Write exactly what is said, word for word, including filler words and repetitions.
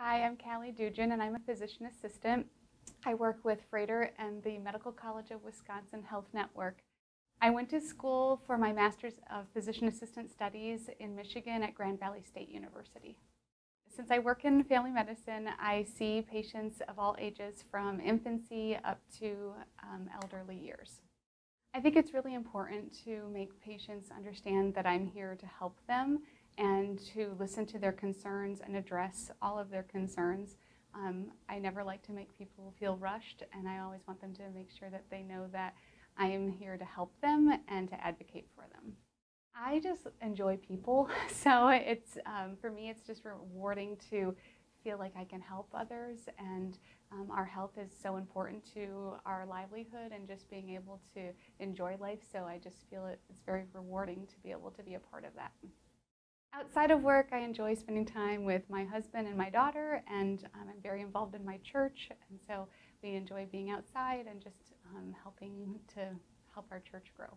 Hi, I'm Cali Dudgeon, and I'm a physician assistant. I work with Froedtert and the Medical College of Wisconsin Health Network. I went to school for my Master's of Physician Assistant Studies in Michigan at Grand Valley State University. Since I work in family medicine, I see patients of all ages from infancy up to um, elderly years. I think it's really important to make patients understand that I'm here to help them and to listen to their concerns and address all of their concerns. Um, I never like to make people feel rushed, and I always want them to make sure that they know that I am here to help them and to advocate for them. I just enjoy people, so it's um, for me it's just rewarding to feel like I can help others, and um, our health is so important to our livelihood and just being able to enjoy life, so I just feel it, it's very rewarding to be able to be a part of that. Outside of work, I enjoy spending time with my husband and my daughter, and um, I'm very involved in my church, and so we enjoy being outside and just um, helping to help our church grow.